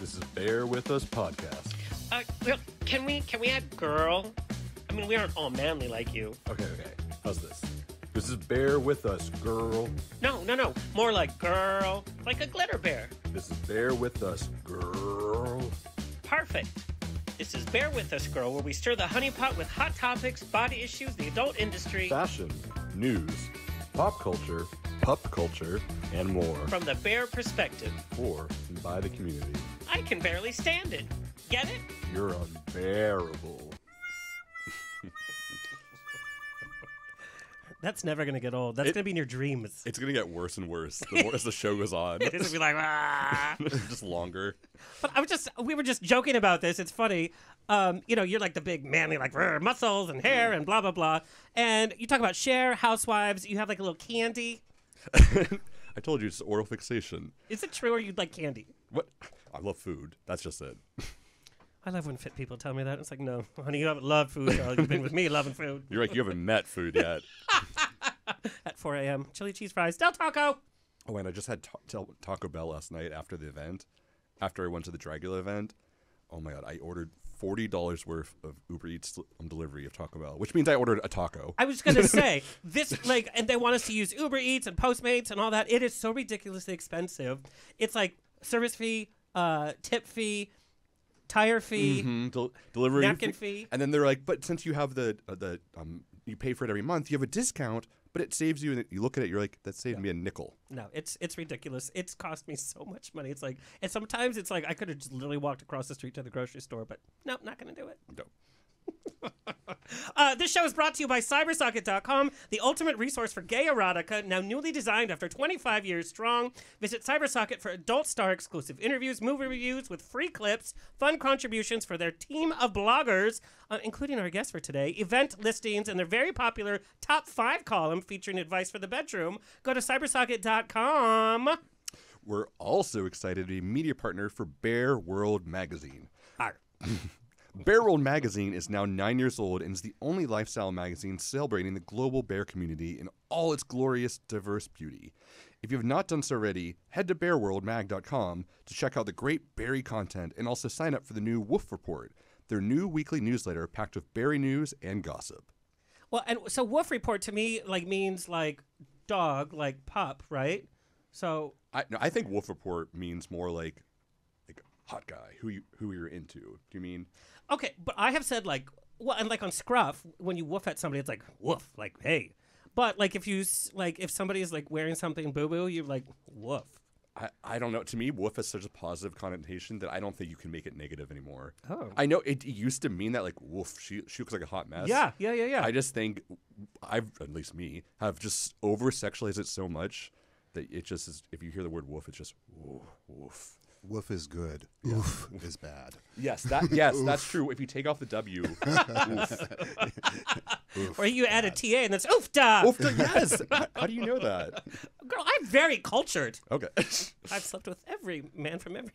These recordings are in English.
This is Bear With Us podcast. Well, can we add girl? I mean, we aren't all manly like you. Okay. How's this? This is Bear With Us, girl. No. More like girl, like a glitter bear. This is Bear With Us, girl. Perfect. This is Bear With Us, girl, where we stir the honeypot with hot topics, body issues, the adult industry, fashion, news, pop culture, and more. From the bear perspective. For and by the community. I can barely stand it. Get it? You're unbearable. That's never going to get old. That's going to be in your dreams. It's going to get worse and worse as the show goes on. It's going to be like, ah. Just longer. But we were just joking about this. It's funny. You're like the big manly, like muscles and hair and blah, blah, blah. And you talk about Cher, Housewives. You have like a little candy. I told you, it's oral fixation. Is it true or you'd like candy? What? I love food. That's just it. I love when fit people tell me that. It's like, no, honey, you haven't loved food. You've been with me loving food. You're like, you haven't met food yet. At 4 a.m. Chili cheese fries. Del Taco. Oh, and I just had Taco Bell last night after the event. After I went to the Dragula event. Oh, my God. I ordered $40 worth of Uber Eats delivery of Taco Bell, which means I ordered a taco. I was going to say, and they want us to use Uber Eats and Postmates and all that. It is so ridiculously expensive. It's like service fee, tip fee. Tire fee, delivery napkin fee, and then they're like, "But since you have the you pay for it every month, you have a discount, but it saves you." And you look at it, you're like, "That saved me a nickel." No, it's ridiculous. It's cost me so much money. It's like, and sometimes it's like I could have just literally walked across the street to the grocery store, but no, not going to do it. No. This show is brought to you by CyberSocket.com, the ultimate resource for gay erotica, now newly designed after 25 years strong. Visit CyberSocket for adult star exclusive interviews, movie reviews with free clips, fun contributions for their team of bloggers, including our guest for today, event listings, and their very popular top 5 column featuring advice for the bedroom. Go to CyberSocket.com. We're also excited to be a media partner for Bear World Magazine. Bear World Magazine is now 9 years old and is the only lifestyle magazine celebrating the global bear community in all its glorious, diverse beauty. If you have not done so already, head to bearworldmag.com to check out the great berry content and also sign up for the new Woof Report, their new weekly newsletter packed with berry news and gossip. Well, and so Woof Report to me means dog, pup, right? So I think Woof Report means more like hot guy, who you're into. Do you mean? Okay, but I have said on Scruff, when you woof at somebody, it's like woof, hey. But if somebody is wearing something boo boo, you're like woof. I don't know. To me, woof has such a positive connotation that I don't think you can make it negative anymore. Oh, I know it used to mean that woof, she looks like a hot mess. Yeah. I just think at least I have just over sexualized it so much that it just is. If you hear the word woof, it's just woof. Woof is good. Yeah. Oof is bad. Yes, that's true. If you take off the W, oof. Or you add a TA and that's oofta. Oofta, yes. How do you know that? Girl, I'm very cultured. Okay. I've slept with every man from every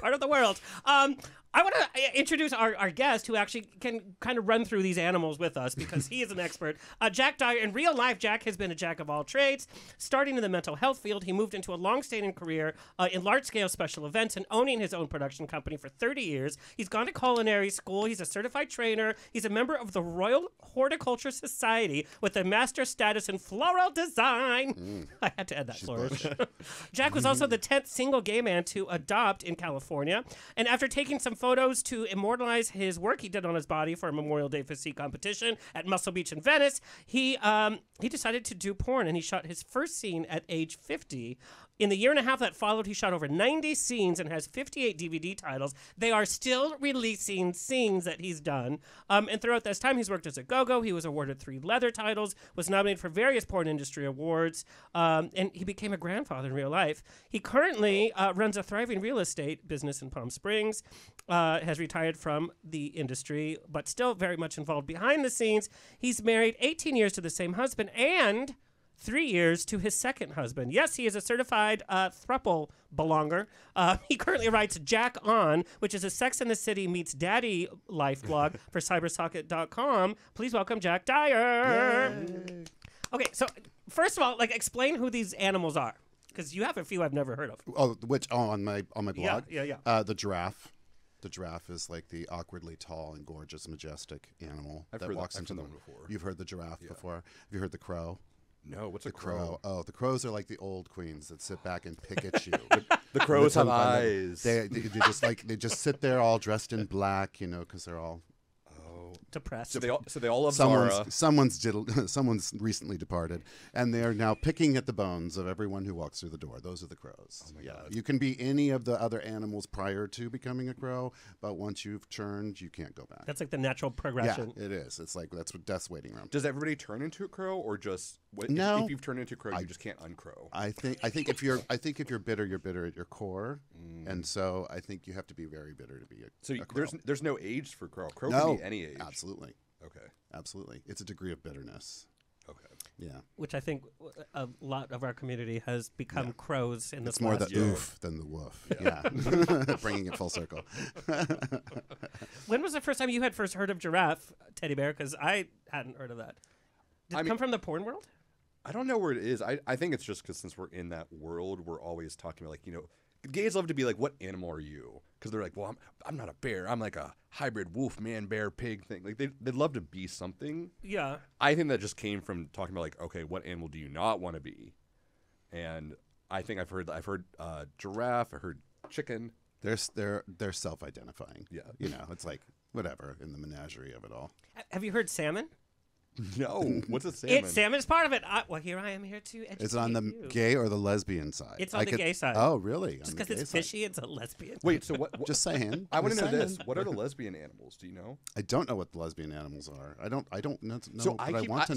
part of the world. I want to introduce our guest, who actually can kind of run through these animals with us because he is an expert. Jack Dyer. In real life, Jack has been a jack of all trades. Starting in the mental health field, he moved into a long-standing career in large-scale special events and owning his own production company for 30 years. He's gone to culinary school. He's a certified trainer. He's a member of the Royal Horticulture Society with a master's status in floral design. I had to add that flourish. Jack was also the 10th single gay man to adopt in California. And after taking some photos to immortalize his work he did on his body for a Memorial Day physique competition at Muscle Beach in Venice, he decided to do porn, and he shot his first scene at age 50. In the year and a half that followed, he shot over 90 scenes and has 58 DVD titles. They are still releasing scenes that he's done. And throughout this time, he's worked as a go-go. He was awarded 3 leather titles, was nominated for various porn industry awards, and he became a grandfather in real life. He currently runs a thriving real estate business in Palm Springs, has retired from the industry, but still very much involved behind the scenes. He's married 18 years to the same husband and 3 years to his second husband. Yes, he is a certified thruple belonger. He currently writes Jack On, which is a Sex in the City meets Daddy life blog for cybersocket.com. Please welcome Jack Dyer. Yay. Okay, so first of all, explain who these animals are. Because you have a few I've never heard of. Oh, which on my blog. Yeah. The giraffe. The giraffe is like the awkwardly tall and gorgeous, majestic animal that walks into the room. You've heard the giraffe before. Have you heard the crow? No, what's a crow? Oh, the crows are like the old queens that sit back and pick at you. The crows have eyes. They just like sit there all dressed in black, you know, because they're all depressed. So they all love Zara. Someone's recently departed, and they are now picking at the bones of everyone who walks through the door. Those are the crows. Oh my God. You can be any of the other animals prior to becoming a crow, but once you've turned, you can't go back. That's like the natural progression. Yeah, it is. It's like that's what death's waiting room. Does everybody turn into a crow, or just if you've turned into a crow, you just can't uncrow? I think if you're bitter, you're bitter at your core, and so I think you have to be very bitter to be a crow. So there's no age for crow. Crow can be any age. Absolutely. Okay. Absolutely. It's a degree of bitterness. Okay. Yeah. Which I think a lot of our community has become crows in the past. It's more the oof than the woof. Yeah. Bringing it full circle. When was the first time you had first heard of giraffe, Teddy Bear? Because I hadn't heard of that. Did it come from the porn world? I don't know where it is. I think it's just because since we're in that world, we're always talking about, like, you know, gays love to be like, what animal are you? Because they're like, well, I'm not a bear. I'm like a hybrid wolf, man, bear, pig thing. Like they'd love to be something. Yeah. I think that just came from talking about, like, okay, what animal do you not want to be? And I think I've heard giraffe. I heard chicken. They're self-identifying. Yeah. You know, it's like whatever in the menagerie of it all. Have you heard salmon? No, what's a salmon? Salmon is part of it. Here I am here to educate you. It's on the gay or the lesbian side? It's on the gay side. Oh, really? Just because it's fishy, it's a lesbian. Wait, so what? Just saying. I want to know this. What are the lesbian animals? Do you know? I don't know what the lesbian animals are. I don't know what I want to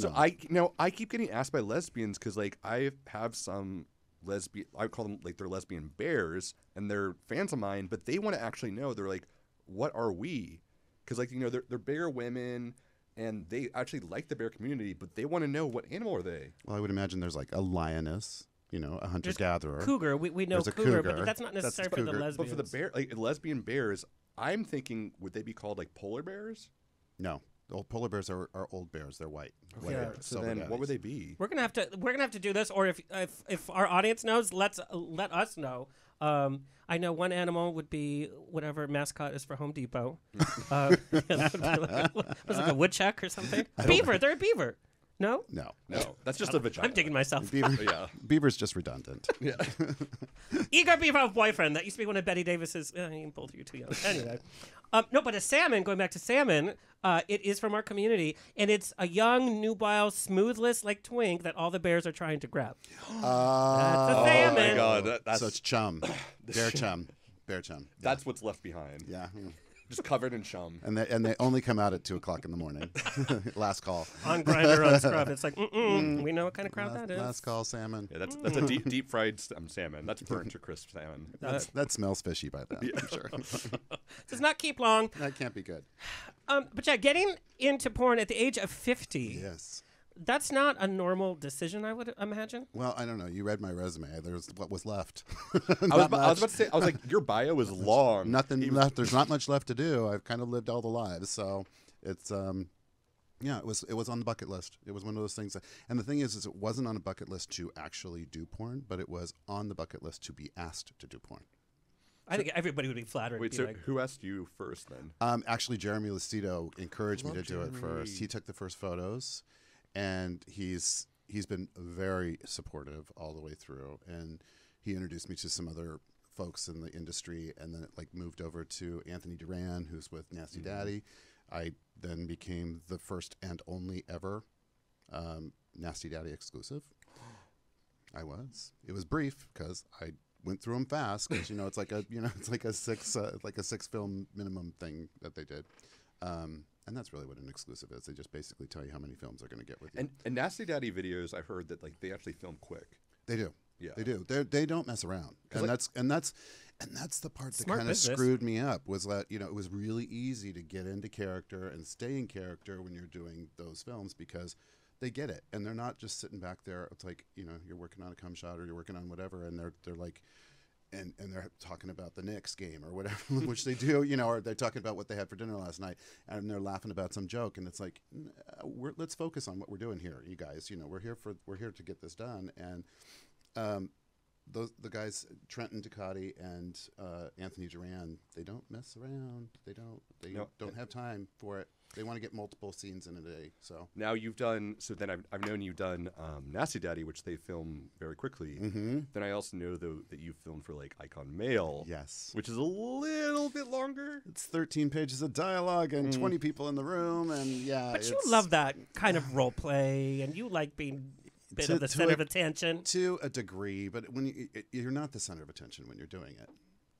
know. I keep getting asked by lesbians because, like, I have some lesbian. I would call them, like, they're lesbian bears, and they're fans of mine, but they want to actually know. They're like, what are we? Because, like, you know, they're bigger women. And they actually like the bear community, but they want to know what animal are they. Well, I would imagine there's like a lioness, you know, a hunter-gatherer. Cougar. We know cougar, but that's not necessarily for the lesbians. But for the bear, like lesbian bears, I'm thinking, would they be called like polar bears? No. Old polar bears are old bears. They're white. Okay. Yeah. So then, what would they be? We're gonna have to do this, or if our audience knows, let us know. I know one animal would be whatever mascot is for Home Depot. It was like a woodchuck or something. Beaver. They're a beaver. No. No. That's just a vagina. I'm digging myself. Beaver. Yeah. Beaver's just redundant. Yeah. Igor Beaver's boyfriend. That used to be one of Betty Davis's. Both of you too young. Anyway. No, but a salmon. Going back to salmon, it is from our community, and it's a young, nubile, smoothless like twink that all the bears are trying to grab. That's a salmon. Oh my God. So it's chum. Bear chum. Bear chum. That's what's left behind. Yeah. Just covered in chum. And they only come out at 2 o'clock in the morning. Last call. On Grindr, on Scruff. It's like, we know what kind of crowd that is. Last call salmon. Yeah, that's a deep fried salmon. That's burnt or crisp salmon. That smells fishy by then, I'm sure. Does not keep long. That can't be good. But yeah, getting into porn at the age of 50. Yes. That's not a normal decision, I would imagine. Well, I don't know. You read my resume. There's what was left. I was about to say, I was like, your bio is long. Nothing left. There's not much left to do. I've kind of lived all the lives. So it's, it was on the bucket list. It was one of those things. And the thing is it wasn't on a bucket list to actually do porn, but it was on the bucket list to be asked to do porn. I think everybody would be flattered. Wait, so who asked you first then? Actually, Jeremy Lucido encouraged me to do it first. He took the first photos. And he's been very supportive all the way through, and he introduced me to some other folks in the industry, and then it like moved over to Anthony Duran, who's with Nasty Daddy. I then became the first and only ever Nasty Daddy exclusive. I was. It was brief because I went through them fast because it's like a six film minimum thing that they did. And that's really what an exclusive is. They just basically tell you how many films they're going to get with you. And Nasty Daddy videos, I've heard that like they actually film quick. They do. Yeah. They do. They don't mess around. And like, that's the part that kind of screwed me up was that it was really easy to get into character and stay in character when you're doing those films because they get it and they're not just sitting back there. It's like you're working on a cum shot or you're working on whatever, and they're like. And they're talking about the Knicks game or whatever, which they do, or they're talking about what they had for dinner last night, and they're laughing about some joke, and it's like, let's focus on what we're doing here, you guys. We're here to get this done, and the guys Trenton Ducati and Anthony Duran, they don't mess around. They don't have time for it. They want to get multiple scenes in a day. So now you've done. So then I've known you've done Nasty Daddy, which they film very quickly. Mm-hmm. Then I also know though that you filmed for like Icon Male. Yes, which is a little bit longer. It's 13 pages of dialogue and 20 people in the room, and yeah. But you love that kind of role play, and you like being a bit of the center of attention to a degree. But when you're not the center of attention when you're doing it.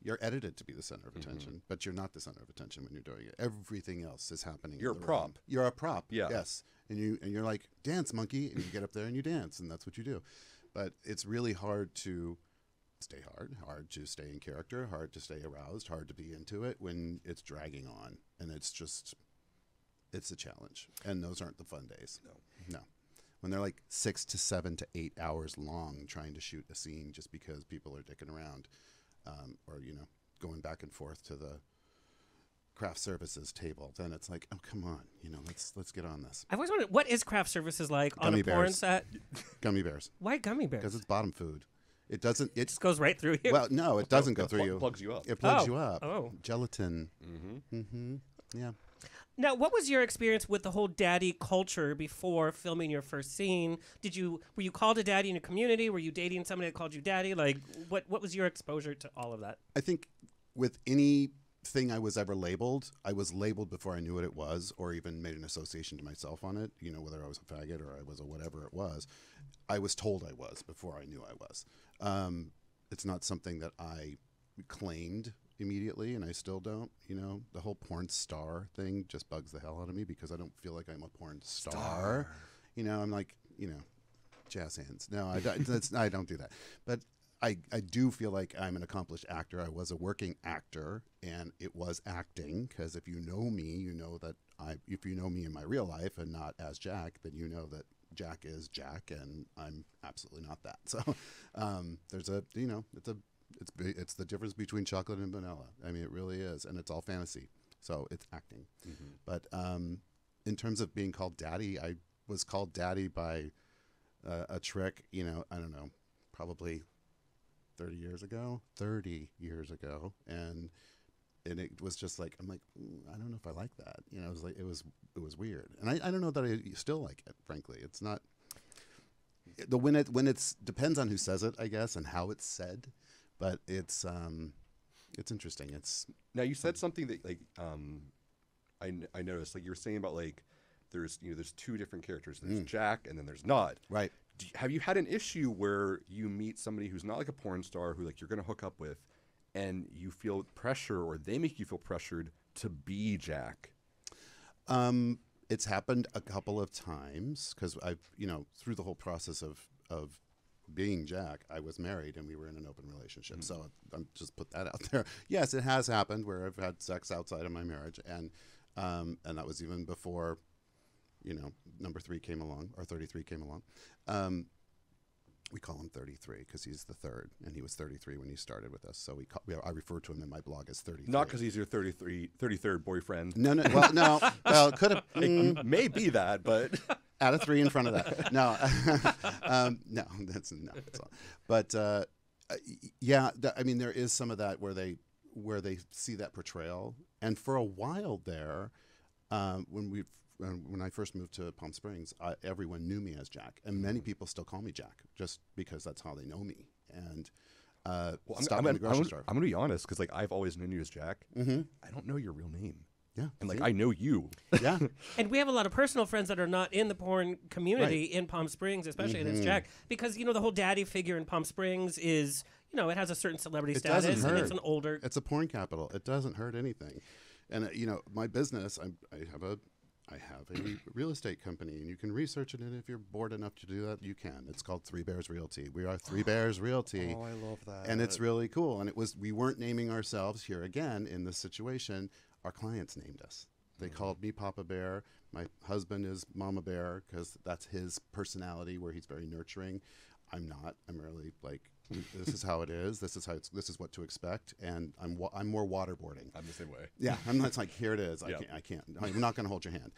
You're edited to be the center of attention, but you're not the center of attention when you're doing it. Everything else is happening. You're a prop. Room. You're a prop. Yeah. Yes. And you're like, dance, monkey, and you get up there and you dance, and that's what you do. But it's really hard to stay hard to stay in character, hard to stay aroused, hard to be into it when it's dragging on, and it's a challenge. And those aren't the fun days. No. When they're like 6 to 7 to 8 hours long trying to shoot a scene just because people are dicking around. Or, you know, going back and forth to the craft services table, then it's like, oh, come on, you know, let's get on this. I've always wondered, what is craft services like on a porn set? Gummy bears. Why gummy bears? Because it's bottom food. It just goes right through you. Well, no, it doesn't go through you. It plugs you up. It plugs you up. Oh. Gelatin. Yeah. Now, what was your experience with the whole daddy culture before filming your first scene? Were you called a daddy in a community? Were you dating somebody that called you daddy? Like, what was your exposure to all of that? I think with anything I was ever labeled, I was labeled before I knew what it was, or even made an association to myself on it. You know, whether I was a faggot or I was a whatever it was, I was told I was before I knew I was. It's not something that I claimed immediately, and I still don't. You know, the whole porn star thing just bugs the hell out of me because I don't feel like I'm a porn star. You know, I'm like, you know, jazz hands. No, I don't do that. But I do feel like I'm an accomplished actor. I was a working actor, and it was acting, because if you know me, you know that if you know me in my real life and not as Jack, then you know that Jack is Jack, and I'm absolutely not that. So there's a, you know, it's the difference between chocolate and vanilla. I mean, it really is, and it's all fantasy. So it's acting. But in terms of being called daddy, I was called daddy by a trick. You know, I don't know, probably 30 years ago, and it was just like, I'm like, I don't know if I like that. You know, it was like it was weird, and I don't know that I still like it. Frankly, it's not. When it depends on who says it, I guess, and how it's said. But it's interesting. It's now you said something that like I noticed, like you were saying about like there's two different characters. There's Jack and then there's Nod. Right. Have you had an issue where you meet somebody who's not like a porn star who like you're gonna hook up with, and you feel pressure, or they make you feel pressured to be Jack? It's happened a couple of times because I've, you know, through the whole process of being Jack, I was married and we were in an open relationship. So I'm just put that out there. Yes, it has happened where I've had sex outside of my marriage, and that was even before, you know, number 3 came along, or 33 came along. We call him 33 because he's the third, and he was 33 when he started with us. So I refer to him in my blog as 33. Not because he's your 33rd boyfriend. No. Well, no. Well, could have maybe that, but. Add a 3 in front of that. No, no, that's not. But yeah, I mean, there is some of that where they see that portrayal, and for a while there, when I first moved to Palm Springs, everyone knew me as Jack, and many people still call me Jack just because that's how they know me. And well, I'm gonna be honest, because like I've always known you as Jack. I don't know your real name. Yeah, and like I know you. Yeah, and we have a lot of personal friends that are not in the porn community in Palm Springs, especially in Jack, because you know the whole daddy figure in Palm Springs is, you know, it has a certain celebrity status, and it's an older. It's a porn capital. It doesn't hurt anything, and you know my business. I have a real estate company, and you can research it, and if you're bored enough to do that, you can. It's called Three Bears Realty. We are Three Bears Realty. Oh, I love that. And it's really cool. And we weren't naming ourselves here again in this situation. Our clients named us. They called me Papa Bear. My husband is Mama Bear because that's his personality, where he's very nurturing. I'm not. I'm really like, this is how it is. This is what to expect. And I'm more waterboarding. I'm the same way. Yeah, I'm not like, here it is. Yep. I'm not going to hold your hand.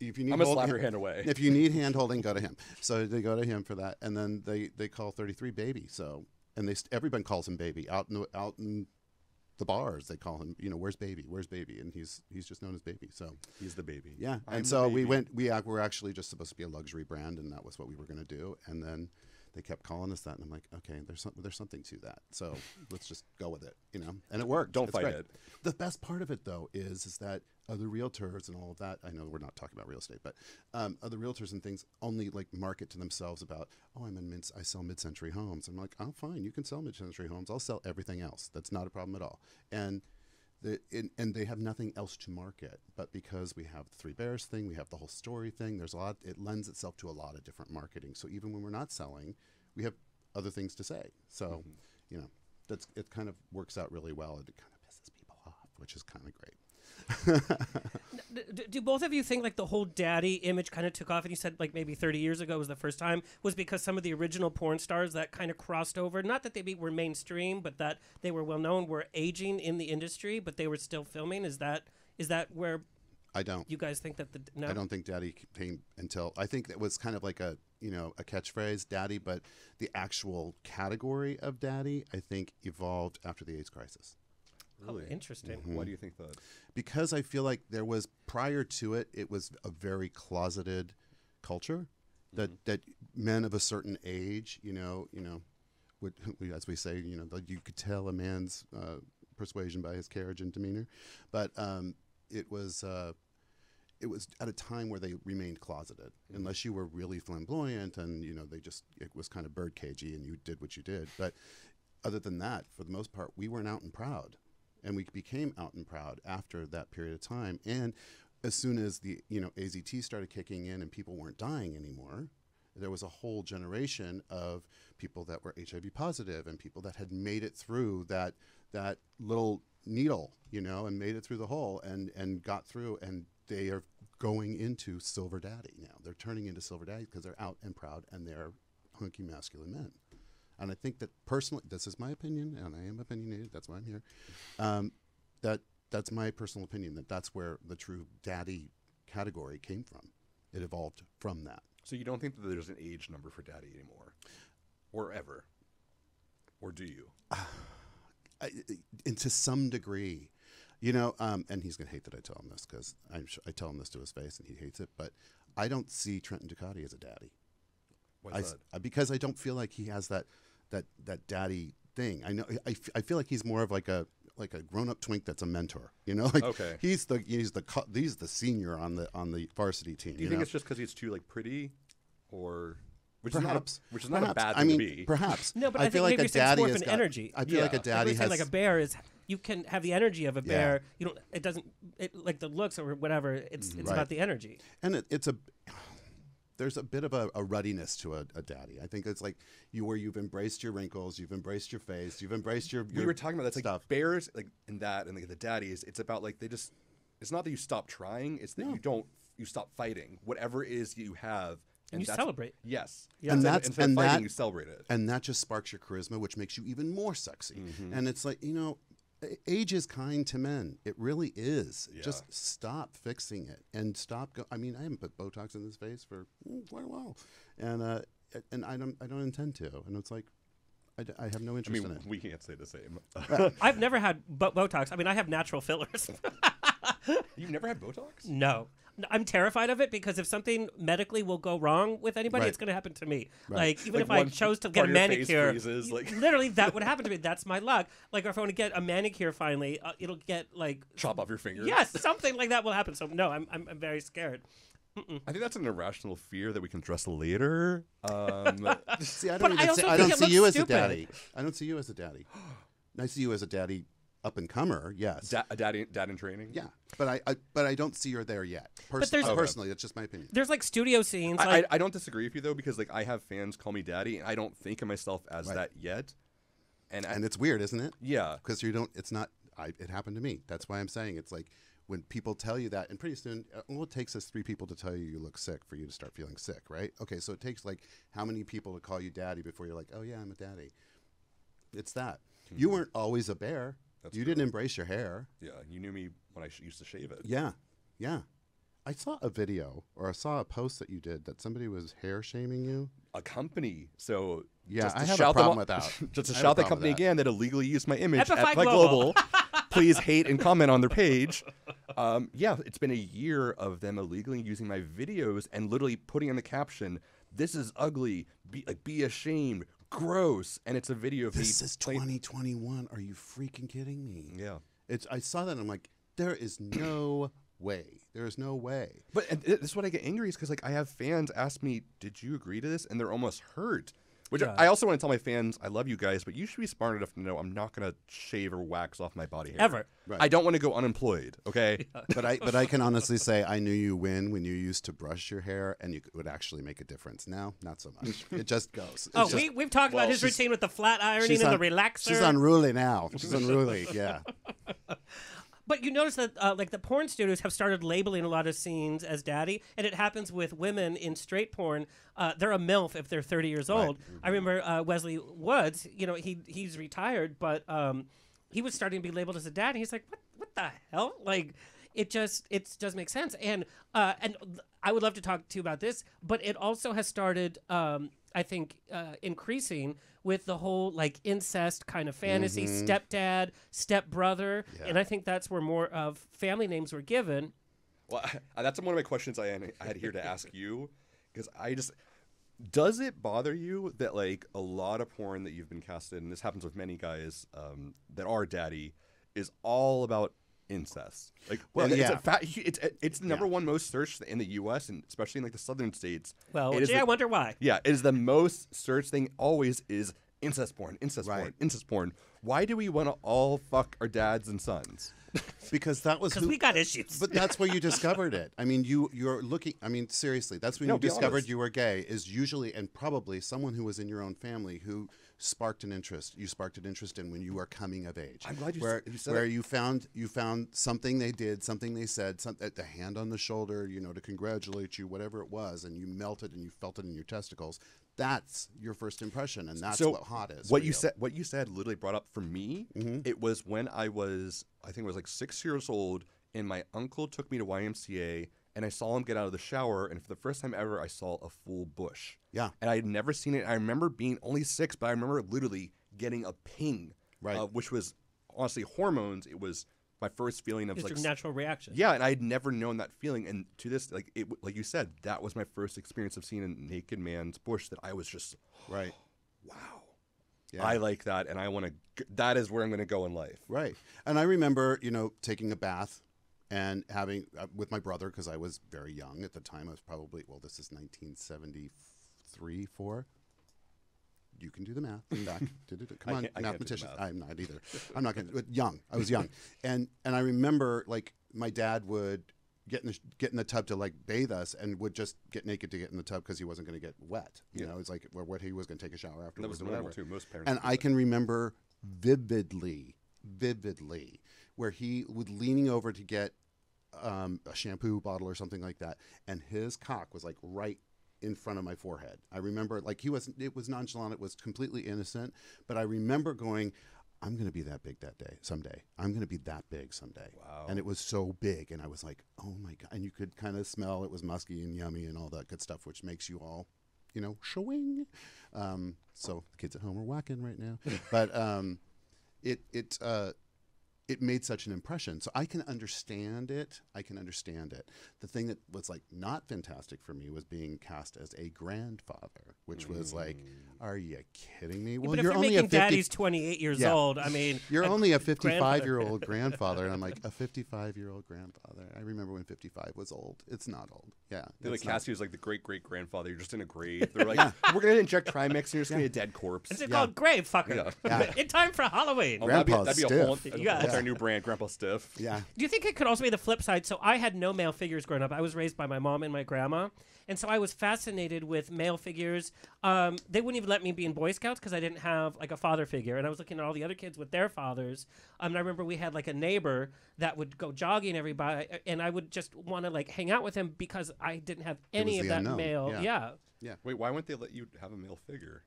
If you need, I'm gonna slap your hand away. If you need hand holding, go to him. So they go to him for that, and then they call 33 baby. So and everyone calls him Baby out in the bars. They call him, you know, where's baby, and he's just known as Baby. So he's the Baby. Yeah, and so we were actually just supposed to be a luxury brand, and that was what we were going to do. And then they kept calling us that, and I'm like, okay, there's something to that. So let's just go with it, you know. And it worked. Don't fight it. The best part of it though is that other realtors and all of that. I know we're not talking about real estate, but other realtors and things only like market to themselves about, oh, I sell mid-century homes. I'm like, oh, fine, you can sell mid-century homes. I'll sell everything else. That's not a problem at all. And they have nothing else to market, but because we have the Three Bears thing, we have the whole story thing, there's a lot, it lends itself to a lot of different marketing. So even when we're not selling, we have other things to say. So, you know, it kind of works out really well, and it kind of pisses people off, which is kind of great. Do both of you think like the whole daddy image kind of took off, and you said like maybe 30 years ago was the first time, was because some of the original porn stars that kind of crossed over, not that they were mainstream, but that they were well known, were aging in the industry, but they were still filming? Is that where you guys think that no? I don't think daddy came until, I think that was kind of like a, you know, a catchphrase, daddy, but the actual category of daddy I think evolved after the AIDS crisis. Really? Oh, interesting. Why do you think that? Because I feel like there was, prior to it, it was a very closeted culture that that men of a certain age, you know, would, as we say, you know, you could tell a man's persuasion by his carriage and demeanor, but it was at a time where they remained closeted, unless you were really flamboyant and you know it was kind of birdcagey and you did what you did. But other than that, for the most part, we weren't out and proud. And we became out and proud after that period of time. And as soon as the, you know, AZT started kicking in and people weren't dying anymore, there was a whole generation of people that were HIV positive and people that had made it through that little needle, you know, and made it through the hole and got through, and they are going into Silver Daddy now. They're turning into Silver Daddy because they're out and proud and they're hunky masculine men. And I think that personally, this is my opinion, and I am opinionated, that's why I'm here, that's my personal opinion, that's where the true daddy category came from. It evolved from that. So you don't think that there's an age number for daddy anymore? Or ever? Or do you? And to some degree. You know, and he's going to hate that I tell him this, because I tell him this to his face and he hates it, but I don't see Trenton Ducati as a daddy. Because I don't feel like he has that daddy thing. I know I feel like he's more of like a grown-up twink that's a mentor, you know, like he's the senior on the varsity team. Do you think it's just because he's too like pretty, or which is not a bad thing to be? Perhaps. No, but I feel like a daddy is energy. I feel like a daddy has like a bear is. You can have the energy of a bear. You don't. It doesn't. Like the looks or whatever. It's about the energy. And there's a bit of a ruddiness to a daddy. I think it's like you've embraced your wrinkles, you've embraced your face, you've embraced your we were talking about that's stuff. Like bears, like in that, and like the daddies. It's about like they just. It's not that you stop trying. It's that you stop fighting. Whatever it is you have, and you celebrate. Yes, yeah. and instead of fighting, you celebrate it. And that just sparks your charisma, which makes you even more sexy. And it's like, you know, age is kind to men. It really is. Yeah. Just stop fixing it and stop. I mean, I haven't put Botox in this face for quite a while, and I don't intend to. And it's like, I have no interest in it. We can't say the same. I've never had Botox. I mean, I have natural fillers. You've never had Botox? No. I'm terrified of it because if something medically will go wrong with anybody, it's going to happen to me. Right. Like, even if I chose to get a manicure, literally that would happen to me. That's my luck. Like, if I want to get a manicure finally, it'll get, like... Chop off your fingers. Yes, something like that will happen. So, no, I'm very scared. I think that's an irrational fear that we can address later. See, I don't see you as a daddy. I don't see you as a daddy. I see you as a daddy... Up and comer, yes. Dad in training, yeah. But I don't see her there yet. Personally, that's just my opinion. There's like studio scenes. I don't disagree with you though, because like I have fans call me daddy, and I don't think of myself as that yet. And it's weird, isn't it? Yeah, because you don't. It's not. It happened to me. That's why I'm saying it's like when people tell you that, and pretty soon, well, it takes us 3 people to tell you look sick for you to start feeling sick, right? Okay, so it takes like how many people to call you daddy before you're like, oh yeah, I'm a daddy. It's that you weren't always a bear. That's you didn't embrace your hair. Yeah, you knew me when I used to shave it. Yeah, yeah. I saw a video, or I saw a post that you did that somebody was hair shaming you. A company. So Yeah, I have a problem with that. Just to shout that company again that illegally used my image at Fight Global. Please hate and comment on their page. Yeah, it's been a year of them illegally using my videos and literally putting in the caption, "This is ugly. Be ashamed. Gross." And it's a video of me. This is 2021. Are you freaking kidding me? Yeah. I saw that and I'm like, there is no way. There is no way. But this is what I get angry is because like I have fans ask me, "Did you agree to this?" And they're almost hurt. Which I also want to tell my fans, I love you guys, but you should be smart enough to know I'm not going to shave or wax off my body hair. Ever. Right. I don't want to go unemployed, okay? Yeah. But I can honestly say I knew you when you used to brush your hair and you would actually make a difference. Now, not so much. It just goes. It's we've talked about his routine with the flat ironing and the relaxer. She's unruly now. She's unruly, yeah. But you notice that like the porn studios have started labeling a lot of scenes as daddy, and it happens with women in straight porn. They're a MILF if they're 30 years old. Right. Mm-hmm. I remember Wesley Woods, you know, he's retired, but he was starting to be labeled as a daddy. He's like, what the hell? Like, it does make sense. And I would love to talk to you about this, but it also has started, I think, increasing with the whole like incest kind of fantasy, stepdad, stepbrother, and I think that's where more of family names were given. Well, that's one of my questions I had here to ask you, because does it bother you that like a lot of porn that you've been casted in, and this happens with many guys that are daddy, is all about incest? Like, well, yeah, it's number one most searched in the U.S. and especially in like the southern states. Well, I wonder why. Yeah, it is the most searched thing. Always is incest porn. Why do we want to all fuck our dads and sons? Because that was because we got issues. But that's where you discovered it. I mean, you're looking. I mean, seriously, that's when you discovered you were gay. Is usually and probably someone who was in your own family who sparked an interest. You sparked an interest in when you were coming of age. I'm glad you said where that. you found something they did, something they said, the hand on the shoulder, you know, to congratulate you, whatever it was, and you melted and you felt it in your testicles. That's your first impression, and that's what hot is. What you said literally brought up for me. Mm-hmm. It was when I think it was like 6 years old, and my uncle took me to YMCA, and I saw him get out of the shower, and for the first time ever, I saw a full bush. Yeah, and I had never seen it. I remember being only 6, but I remember literally getting a ping, right? Which was honestly hormones. It was my first feeling of like natural reaction. Yeah, and I had never known that feeling, and to this, like you said, that was my first experience of seeing a naked man's bush. That I was just right. Wow, yeah. I like that, and I want to. That is where I'm going to go in life. Right, and I remember, you know, taking a bath and having with my brother because I was very young at the time. I was probably this is 1973, 4. You can do the math. Back. Come on, mathematician. I'm not either. I'm not going to. Young. I was young, and I remember like my dad would get in the tub to like bathe us, and would just get naked to get in the tub because he wasn't going to get wet. You know, it's like what he was going to take a shower afterwards. That was normal too. Most parents. And I can remember vividly, where he would leaning over to get a shampoo bottle or something like that, and his cock was like right in front of my forehead. I remember like it was nonchalant, it was completely innocent, but I remember going, I'm going to be that big that day someday. I'm going to be that big someday. Wow. And it was so big, and I was like, oh my God. And you could kind of smell it was musky and yummy and all that good stuff, which makes you all, you know, showing. So the kids at home are whacking right now. But it made such an impression. So I can understand it. The thing that was like not fantastic for me was being cast as a grandfather, which was like, are you kidding me? Well, but you're only making daddy's 28 years old. I mean, you're only a 55-year-old grandfather. And I'm like, a 55-year-old grandfather. I remember when 55 was old. It's not old. Yeah. They're like cast you as like the great-great-grandfather. You're just in a grave. They're like, we're going to inject Trimix and you're just going to be a dead corpse. It's called grave fucker. Yeah. Yeah. In time for Halloween. Oh, that'd be a whole thing. Our new brand, Grandpa Stiff. Yeah. Do you think it could also be the flip side? So I had no male figures growing up. I was raised by my mom and my grandma, and so I was fascinated with male figures. They wouldn't even let me be in Boy Scouts because I didn't have like a father figure, and I was looking at all the other kids with their fathers. And I remember we had like a neighbor that would go jogging everybody, and I would just want to like hang out with him because I didn't have any of that unknown male. Yeah. Wait, why wouldn't they let you have a male figure?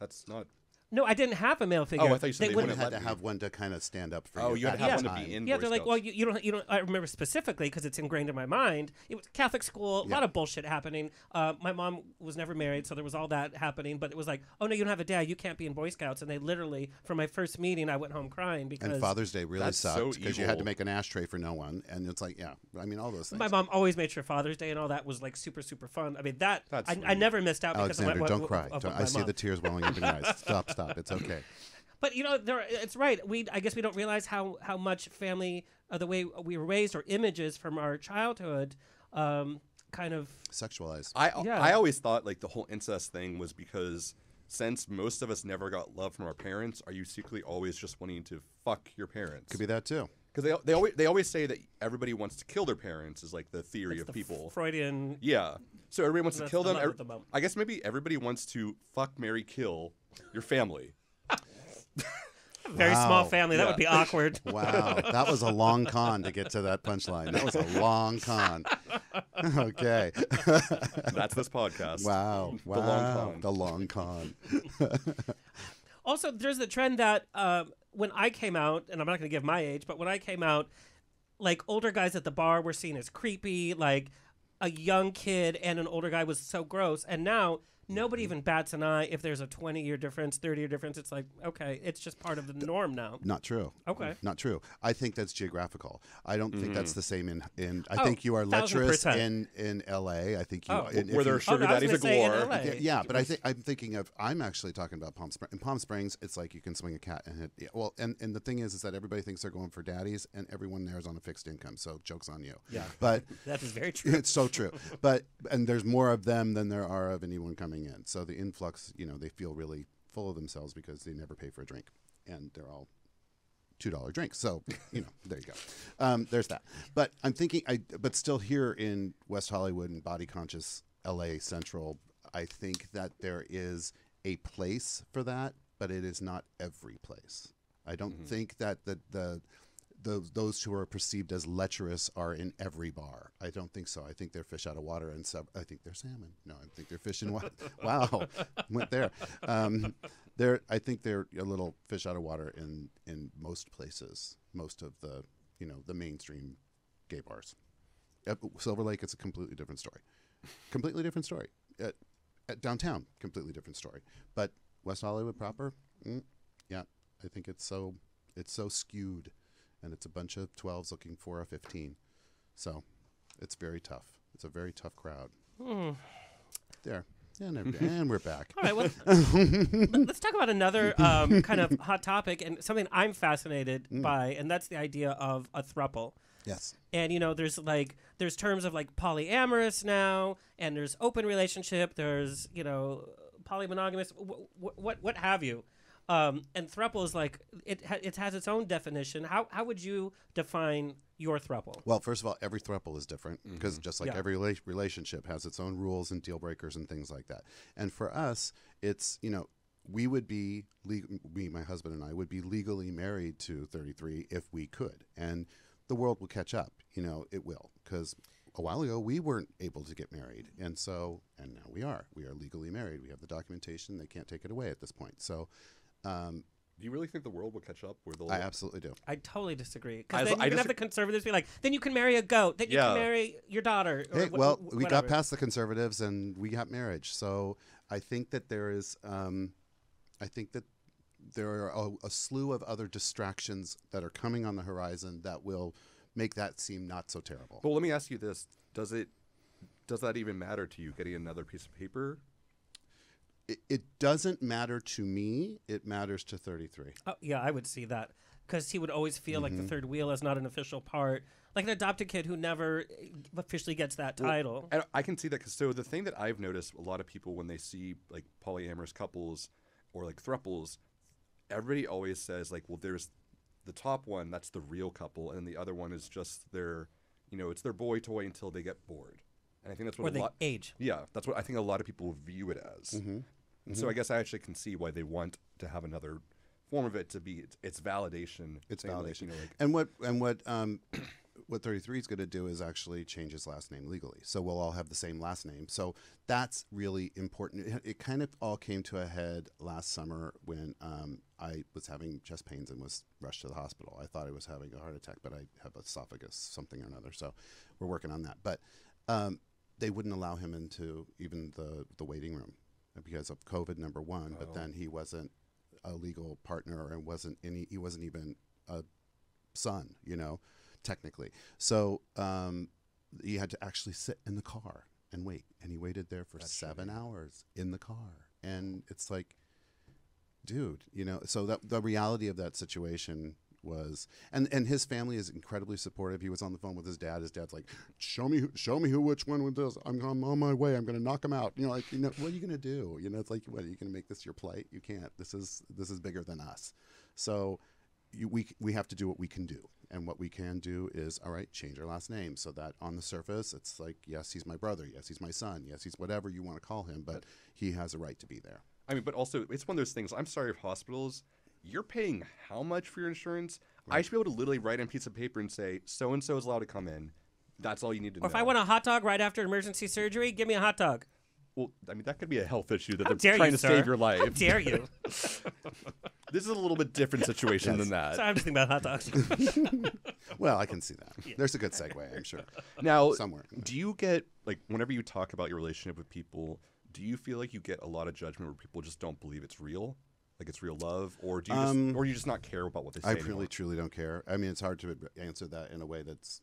That's not. No, I didn't have a male figure. Oh, I thought you said they had to have one to kind of stand up for you. Oh, you had to have one to be in. Yeah, they're like, well, you don't. I remember specifically because it's ingrained in my mind. It was Catholic school, a lot of bullshit happening. My mom was never married, so there was all that happening. But it was like, oh no, you don't have a dad, you can't be in Boy Scouts. And they literally, for my first meeting, I went home crying because Father's Day really sucked because you had to make an ashtray for no one, and it's like, yeah, I mean, all those things. My mom always made sure Father's Day and all that was like super, super fun. I mean, that I never missed out. Alexander, don't cry. I see the tears welling up in your eyes. Stop. Stop. It's okay. But, you know, it's right. I guess we don't realize how much family, the way we were raised or images from our childhood kind of sexualized. I always thought, like, the whole incest thing was because since most of us never got love from our parents, are you secretly always just wanting to fuck your parents? Could be that, too. Because they always say that everybody wants to kill their parents is like the theory of people. Freudian. Yeah. So everybody wants to kill them. I guess maybe everybody wants to fuck, marry, kill your family. Very small family. That would be awkward. Wow. That was a long con to get to that punchline. That was a long con. Okay. That's this podcast. Wow. The long con. The long con. Also, there's the trend that when I came out, and I'm not going to give my age, but when I came out, like, older guys at the bar were seen as creepy, like a young kid and an older guy was so gross. And now nobody even bats an eye if there's a 20-year difference, 30-year difference. It's like, okay, it's just part of the norm now. Not true. Okay. Not true. I think that's geographical. I don't think that's the same in I think you are lecherous in L.A. I think you are. Where there are sugar daddies of galore. Yeah, but I'm thinking of, I'm actually talking about Palm Springs. In Palm Springs, it's like you can swing a cat and hit, well, and the thing is that everybody thinks they're going for daddies and everyone there is on a fixed income, so joke's on you. Yeah. But that is very true. It's so true. And there's more of them than there are of anyone coming in. So the influx, you know, they feel really full of themselves because they never pay for a drink and they're all $2 drinks. So, you know, there you go. There's that. But I'm thinking, but still here in West Hollywood and body conscious LA Central, I think that there is a place for that, but it is not every place. I don't think that those who are perceived as lecherous are in every bar. I don't think so. I think they're fish out of water, and I think they're salmon. No, I think they're fish in water. Wow, went there. I think they're a little fish out of water in most places, most of the, you know, the mainstream gay bars. At Silver Lake, it's a completely different story. Completely different story. At downtown, completely different story. But West Hollywood proper, yeah, I think it's so skewed. And it's a bunch of 12s looking for a 15. So it's very tough. It's a very tough crowd. There. And we're back. All right. Well, let's talk about another kind of hot topic and something I'm fascinated by, and that's the idea of a throuple. Yes. And, you know, there's terms of, like, polyamorous now, and there's open relationship. There's, you know, polymonogamous, what have you. And throuple is like, it has its own definition. How would you define your throuple? Well, first of all, every throuple is different because just like every relationship has its own rules and deal breakers and things like that. And for us, it's, you know, my husband and I would be legally married to 33 if we could. And the world will catch up, you know, it will, because a while ago we weren't able to get married, and now we are legally married. We have the documentation. They can't take it away at this point. So do you really think the world will catch up? I absolutely do. I totally disagree. Because then you're going to have the conservatives be like, then you can marry a goat. Then you can marry your daughter. Or hey, well, we got past the conservatives and we got marriage. So I think that there is, I think that there are a slew of other distractions that are coming on the horizon that will make that seem not so terrible. Well, let me ask you this. Does that even matter to you, getting another piece of paper? It doesn't matter to me. It matters to 33. Oh, yeah, I would see that because he would always feel like the third wheel is not an official part, like an adopted kid who never officially gets that title. Well, I can see that because the thing that I've noticed, a lot of people when they see like polyamorous couples or like throuples, everybody always says like, well, there's the top one, that's the real couple, and the other one is just their, you know, it's their boy toy until they get bored. And I think that's what age. Yeah, that's what I think a lot of people view it as. So I guess I actually can see why they want to have another form of it to be its validation. It's validation. Like, you know, like, and what what 33 is going to do is actually change his last name legally. So we'll all have the same last name. So that's really important. It kind of all came to a head last summer when I was having chest pains and was rushed to the hospital. I thought I was having a heart attack, but I have esophagus, something or another. So we're working on that. But they wouldn't allow him into even the waiting room because of COVID, number one. Oh. But then he wasn't a legal partner and wasn't any, he wasn't even a son, you know, technically. So he had to actually sit in the car and wait. And he waited there for 7 hours in the car. And it's like, dude, you know, so that the reality of that situation was, and his family is incredibly supportive. He was on the phone with his dad. His dad's like, show me who, which one would this. I'm on my way. I'm going to knock him out. You know, like, you know, what are you going to do? You know, it's like, what, are you going to make this your plight? You can't. This is bigger than us. So we have to do what we can do. And what we can do is, all right, change our last name so that on the surface, it's like, yes, he's my brother. Yes, he's my son. Yes, he's whatever you want to call him, but he has a right to be there. I mean, but also it's one of those things. I'm sorry, if hospitals, you're paying how much for your insurance? Right. I should be able to literally write on a piece of paper and say, so-and-so is allowed to come in. That's all you need to know. Or if I want a hot dog right after emergency surgery, give me a hot dog. Well, I mean, that could be a health issue that they're trying to save your life. How dare you? This is a little bit different situation than that. Sorry, I'm just thinking about hot dogs. Well, I can see that. Yeah. There's a good segue, I'm sure. Now, somewhere. Do you get, like, whenever you talk about your relationship with people, do you feel like you get a lot of judgment where people just don't believe it's real? Like it's real love, or do you just, or you just not care about what they say? I really, truly don't care. I mean, it's hard to answer that in a way that's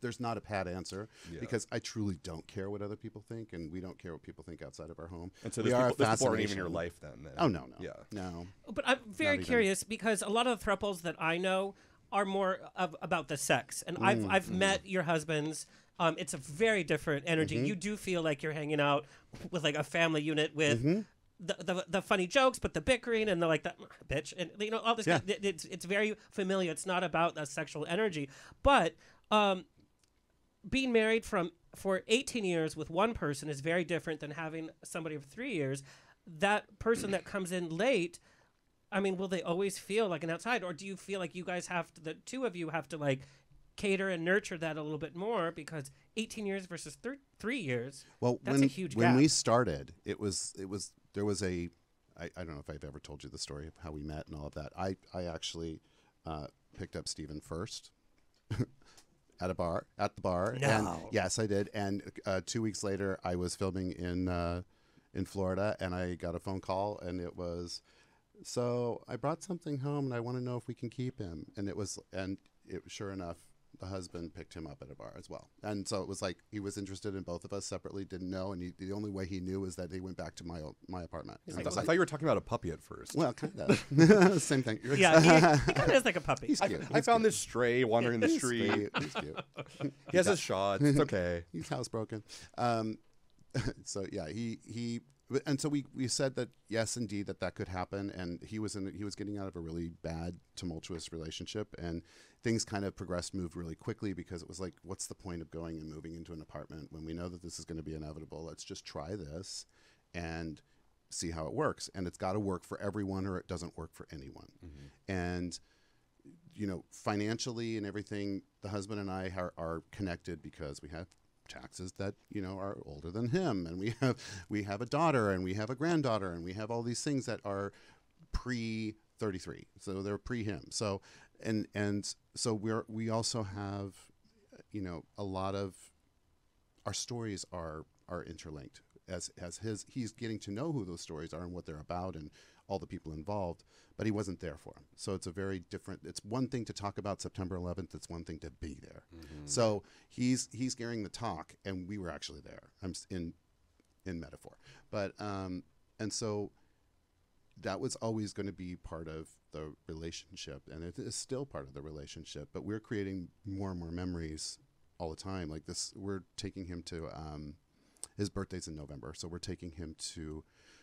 there's not a pat answer because I truly don't care what other people think, and we don't care what people think outside of our home. And so this aren't even in your life, then. Oh no, yeah, no. But I'm very curious because a lot of the thruples that I know are more about the sex, and I've met your husbands. It's a very different energy. You do feel like you're hanging out with like a family unit with. The funny jokes, but the bickering and the like that bitch and you know all this. Yeah. It's very familiar. It's not about the sexual energy, but being married for 18 years with one person is very different than having somebody for 3 years. That person that comes in late, I mean, will they always feel like an outsider, or do you feel like you guys have to, the two of you have to like cater and nurture that a little bit more because 18 years versus 3 years? Well, that's a huge gap. When we started, it was. There was a, I don't know if I've ever told you the story of how we met and all of that. I actually picked up Steven first at the bar. No. And yes, I did. And 2 weeks later, I was filming in Florida, and I got a phone call, and it was, so I brought something home, and I want to know if we can keep him. And sure enough, the husband picked him up at a bar as well. And so it was like he was interested in both of us separately, didn't know. And the only way he knew is that he went back to my apartment. Like, I thought you were talking about a puppy at first. Well, kind of. Same thing. Yeah, he kind of is like a puppy. He's cute. I found this stray wandering in the street. He's cute. He has his shot. It's okay. He's housebroken. So, yeah, he and so we said that, yes, indeed, that could happen. And he was getting out of a really bad, tumultuous relationship. And things kind of moved really quickly because it was like, what's the point of going and moving into an apartment when we know that this is going to be inevitable? Let's just try this and see how it works. And it's got to work for everyone or it doesn't work for anyone. And, you know, financially and everything, the husband and I are connected because we have taxes that, you know, are older than him, and we have a daughter, and we have a granddaughter, and we have all these things that are pre 33, so they're pre him. So and so we also have, you know, a lot of our stories are interlinked as he's getting to know who those stories are and what they're about and all the people involved, but he wasn't there for him. So it's a very different, it's one thing to talk about September 11th, it's one thing to be there. So he's carrying the talk and we were actually there. I'm in metaphor. But, and so that was always going to be part of the relationship, and it is still part of the relationship, but we're creating more and more memories all the time. Like this, we're taking him to, his birthday's in November, so we're taking him to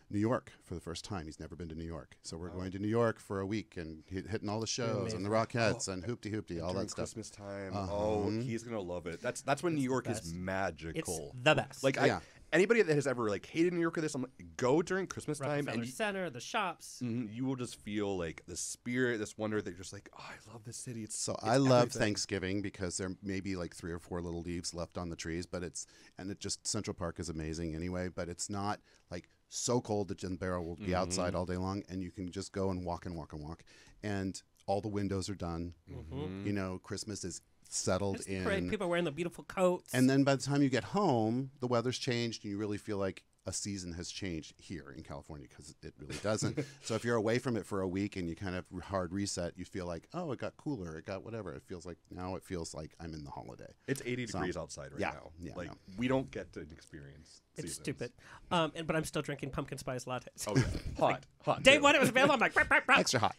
New York for the first time. He's never been to New York. So we're going to New York for a week and hitting all the shows and the Rockettes and Hoopty, all that stuff. Christmas time. Oh, he's going to love it. That's when New York is magical. It's the best. Like, yeah. anybody that has ever like hated New York or this, I'm like, go during Christmas time and Center, the shops. You will just feel like the spirit, this wonder that you're just like, oh, I love this city. It's so I love everything. Thanksgiving because there may be like 3 or 4 little leaves left on the trees, but it's and it just Central Park is amazing anyway, but it's not like so cold that Jen Barrow will be outside all day long, and you can just go and walk and walk and walk, and all the windows are done. You know, Christmas is settled in. Great. People are wearing the beautiful coats. And then by the time you get home, the weather's changed, and you really feel like a season has changed here in California, because it really doesn't. So if you're away from it for a week and you kind of hard reset, you feel like, oh, it got cooler, it got whatever. It feels like now it feels like I'm in the holiday. It's 80 degrees outside right now. Yeah, like we don't get to experience seasons. It's stupid. But I'm still drinking pumpkin spice lattes. Oh yeah, hot. Day one it was available. I'm like, extra hot.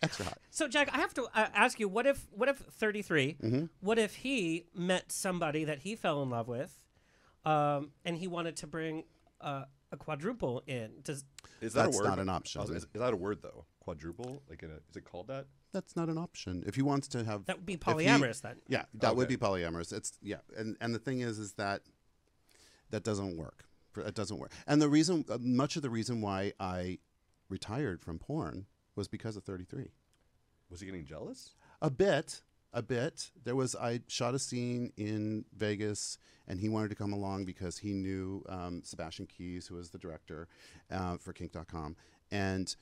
So Jack, I have to ask you, what if 33? What if he met somebody that he fell in love with, and he wanted to bring a quadruple in? Is that a word? That's not an option. Is that a word though? Quadruple? Like, is it called that? That's not an option. If he wants to have, that would be polyamorous. Yeah, that would be polyamorous. It's and the thing is that doesn't work. It doesn't work. And the reason, much of the reason why I retired from porn was because of 33. Was he getting jealous? A bit. I shot a scene in Vegas, and he wanted to come along because he knew Sebastian Keys, who was the director for Kink.com, and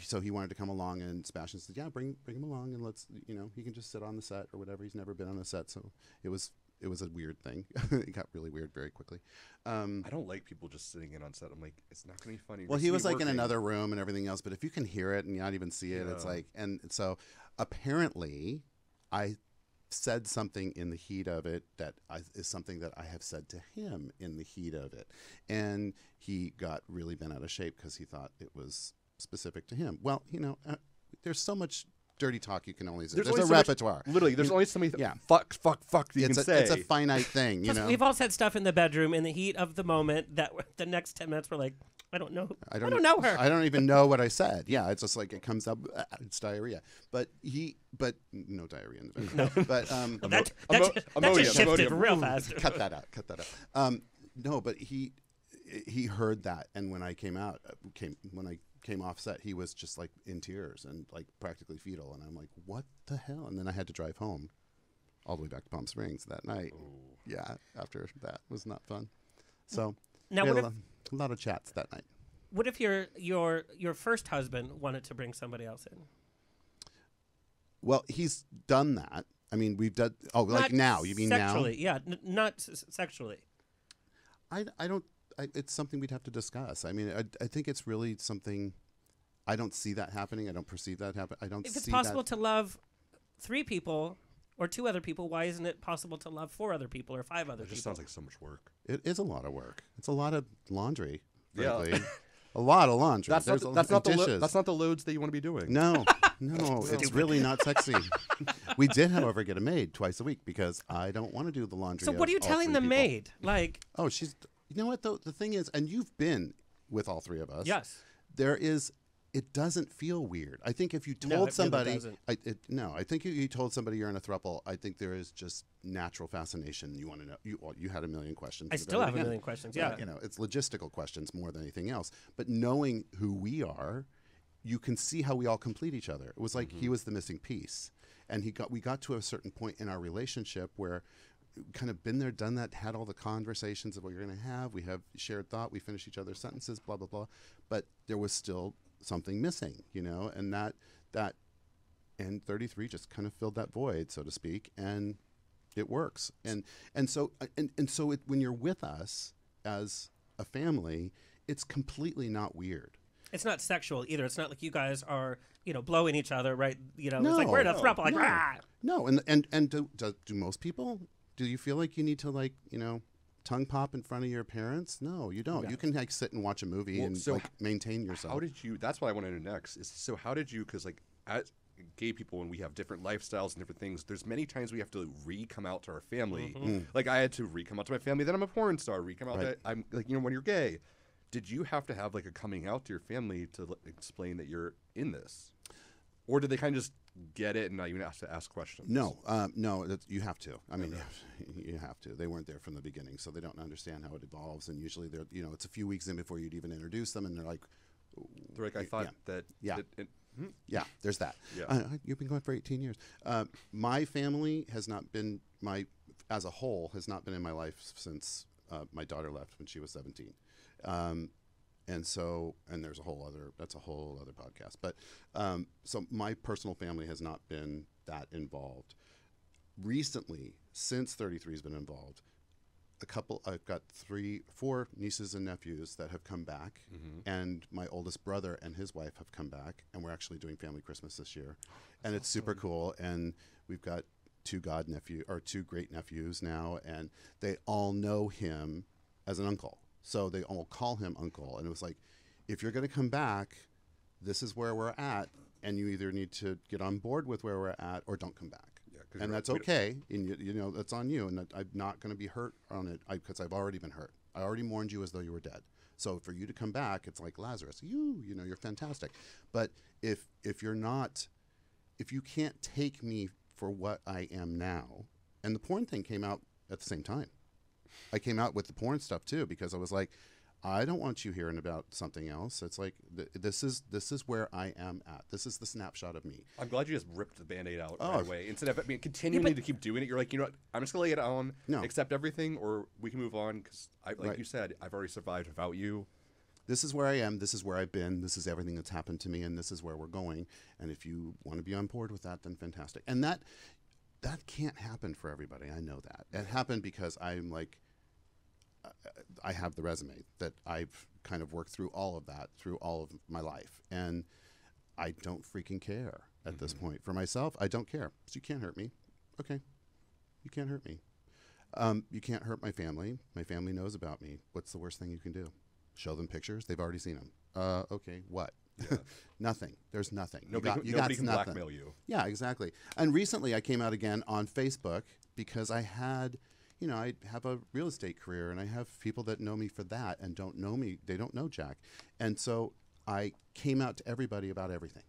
so he wanted to come along. And Sebastian said, "Yeah, bring him along, and let's, you know, he can just sit on the set or whatever. He's never been on a set, so it was a weird thing. It got really weird very quickly. I don't like people just sitting in on set. I'm like, it's not going to be funny. Well, he was like in another room and everything else, but if you can hear it and not even see it, it's like, and so apparently I said something in the heat of it that is something that I have said to him in the heat of it. And he got really bent out of shape because he thought it was specific to him. Well, you know, there's so much dirty talk you can only say. There's a repertoire. Literally, there's only so many fuck that you can say. It's a finite thing, you know? We've all said stuff in the bedroom in the heat of the moment that the next 10 minutes we're like, I don't know her. I don't even know what I said. Yeah, it's just like it comes up. It's diarrhea. But no diarrhea in the bedroom. No. But that just shifted real fast. Cut that out. No, but he heard that, and when I came off set, he was just like in tears and like practically fetal, and I'm like, what the hell? And then I had to drive home all the way back to Palm Springs that night. Oh. Yeah, after that was not fun. So now we had a lot of chats that night. What if your first husband wanted to bring somebody else in? Well, he's done that. I mean, we've done like now. You mean sexually, now? Yeah, not sexually. I don't. It's something we'd have to discuss. I mean, I think it's really something. I don't see that happening. I don't perceive that happening. If it's possible to love 3 people or 2 other people, why isn't it possible to love 4 other people or 5 other people? It just sounds like so much work. It is a lot of work. It's a lot of laundry, frankly. Yeah. A lot of laundry. That's not the loads that you want to be doing. No. No, it's really not sexy. We did, however, get a maid twice a week because I don't want to do the laundry. So what are you telling the maid? Like, oh, she's... You know what, though? The thing is, and you've been with all 3 of us. Yes. It doesn't feel weird. I think if you told somebody. Really doesn't. I think if you told somebody you're in a throuple, I think there is just natural fascination. You want to know. You had a million questions. I still have a million questions, yeah. But, you know, it's logistical questions more than anything else. But knowing who we are, you can see how we all complete each other. It was like he was the missing piece. And we got to a certain point in our relationship where kind of been there, done that, had all the conversations of what you're going to have. We have shared thought. We finish each other's sentences, blah, blah, blah. But there was still something missing, you know, and and 33 just kind of filled that void, so to speak, and it works. And so when you're with us as a family, it's completely not weird. It's not sexual either. It's not like you guys are, you know, blowing each other, right? You know, no, it's like we're in a throuple, like, rah! No, and do most people? Do you feel like you need to, like, you know, tongue pop in front of your parents? No, you don't. Yeah. You can, like, sit and watch a movie and maintain yourself. How did you? That's what I want to do next. So how did you? Because, like, as gay people, when we have different lifestyles and different things, there's many times we have to re-come out to our family. Like, I had to re-come out to my family that I'm a porn star. Re-come out that I'm, like, you know, when you're gay, did you have to have like a coming out to your family to explain that you're in this? Or did they kind of just get it and not even have to ask questions? No, you have to. I mean, you have to. They weren't there from the beginning, so they don't understand how it evolves. And usually, they're it's a few weeks in before you'd even introduce them, and they're like, I thought that. Yeah. Yeah, there's that. Yeah. You've been going for 18 years. My family has not been, as a whole, has not been in my life since my daughter left when she was 17. And so, and there's that's a whole other podcast. But so my personal family has not been that involved. Recently, since 33 has been involved, I've got four nieces and nephews that have come back, and my oldest brother and his wife have come back, and we're actually doing family Christmas this year. And it's super cool. And we've got two great nephews now, and they all know him as an uncle. So they all call him uncle. And it was like, if you're going to come back, this is where we're at, and you either need to get on board with where we're at or don't come back. And that's okay, and that's on you, and I'm not going to be hurt on it because I've already been hurt. I already mourned you as though you were dead. So for you to come back, it's like Lazarus. You're fantastic. But if you can't take me for what I am now, and the porn thing came out at the same time. I came out with the porn stuff too because I was like, I don't want you hearing about something else. It's like this is where I am at. This is the snapshot of me. I'm glad you just ripped the Band-Aid out right away. Instead of continuing to keep doing it, you're like, you know what? I'm just gonna lay it on, accept everything, or we can move on because, you said, I've already survived without you. This is where I am. This is where I've been. This is everything that's happened to me, and this is where we're going. And if you want to be on board with that, then fantastic. And that can't happen for everybody. I know that. It happened because I'm like, I have the resume that I've kind of worked through all of that through all of my life, and I don't freaking care at this point. For myself, I don't care. So you can't hurt me. Okay, you can't hurt me. You can't hurt my family. My family knows about me. What's the worst thing you can do? Show them pictures. They've already seen them. Okay, what? Yeah. Nothing. There's nothing. Nobody can blackmail you. Yeah, exactly. And recently I came out again on Facebook because I had... I have a real estate career, and I have people that know me for that and don't know me. They don't know Jack. And so I came out to everybody about everything.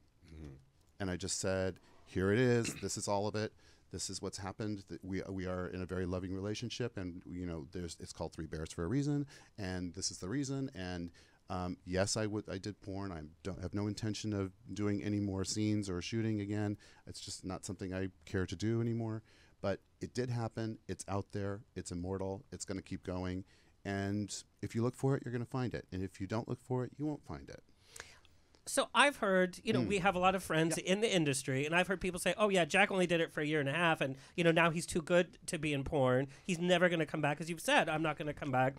And I just said, here it is. This is all of it. This is what's happened. We are in a very loving relationship, and, it's called Three Bears for a reason, and this is the reason. And yes, I did porn. I don't have no intention of doing any more scenes or shooting again. It's just not something I care to do anymore. But it did happen. It's out there. It's immortal. It's going to keep going. And if you look for it, you're going to find it. And if you don't look for it, you won't find it. So I've heard, we have a lot of friends in the industry, and I've heard people say, oh, yeah, Jack only did it for a year and a half, and, now he's too good to be in porn. He's never going to come back. As you've said, I'm not going to come back.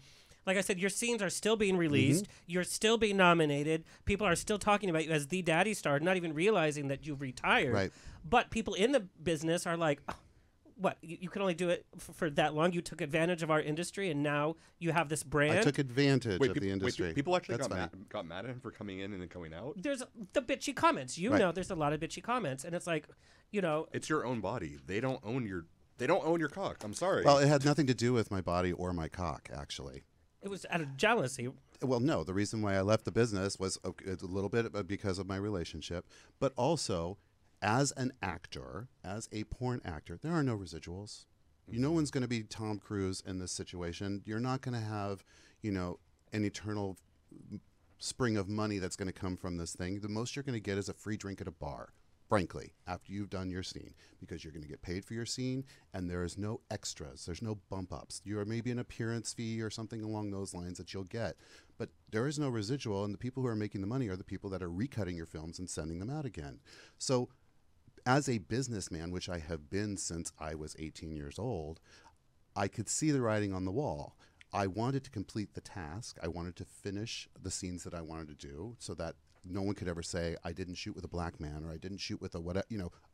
Like I said, your scenes are still being released. You're still being nominated. People are still talking about you as the daddy star, not even realizing that you've retired. Right. But people in the business are like, oh, what, you can only do it for that long? You took advantage of our industry, and now you have this brand? I took advantage of the industry. People actually got mad at him for coming in and then going out? There's the bitchy comments. There's a lot of bitchy comments, and it's like, it's your own body. They don't own your cock. I'm sorry. Well, it had nothing to do with my body or my cock, actually. It was out of jealousy. Well, no. The reason why I left the business was a little bit because of my relationship, but also... as an actor, as a porn actor, there are no residuals. No one's going to be Tom Cruise in this situation. You're not going to have, an eternal spring of money that's going to come from this thing. The most you're going to get is a free drink at a bar, frankly, after you've done your scene, because you're going to get paid for your scene, and there is no extras. There's no bump ups. You're maybe an appearance fee or something along those lines that you'll get, but there is no residual, and the people who are making the money are the people that are recutting your films and sending them out again. So, as a businessman, which I have been since I was 18 years old, I could see the writing on the wall. I wanted to complete the task. I wanted to finish the scenes that I wanted to do so that no one could ever say, I didn't shoot with a black man, or I didn't shoot with a whatever.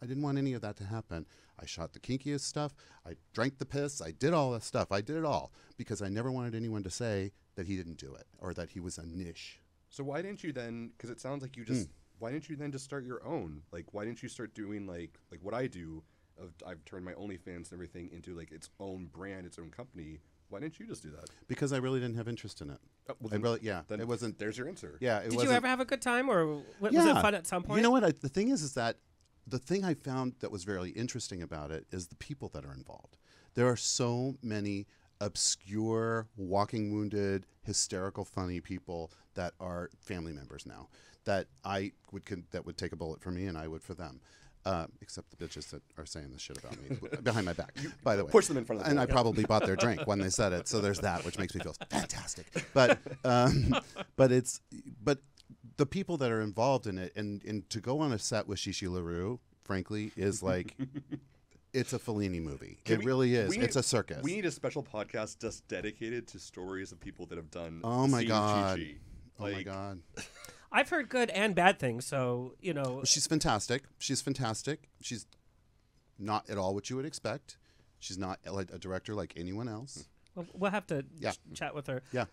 I didn't want any of that to happen. I shot the kinkiest stuff. I drank the piss. I did all that stuff. I did it all because I never wanted anyone to say that he didn't do it or that he was a niche. So why didn't you then, because it sounds like you just... why didn't you then just start your own? Like, why didn't you start doing like what I do? I've turned my OnlyFans and everything into like its own brand, its own company. Why didn't you just do that? Because I really didn't have interest in it. Then it wasn't. There's your answer. Yeah. Did you ever have a good time, or was it fun at some point? You know what? The thing is that the thing I found that was very interesting about it is the people that are involved. There are so many obscure, walking wounded, hysterical, funny people that are family members now that I would that would take a bullet for me and I would for them. Except the bitches that are saying this shit about me behind my back, by the way. Push them in front of me. And I probably bought their drink when they said it, so there's that, which makes me feel fantastic. But the people that are involved in it, and to go on a set with Shishi LaRue, frankly, is like, it's a Fellini movie. It really is. It's a circus. We need a special podcast just dedicated to stories of people that have done. Oh my God. Gigi. Like, oh my God. I've heard good and bad things, so, you know. She's fantastic. She's fantastic. She's not at all what you would expect. She's not like a director like anyone else. We'll have to chat with her. Yeah.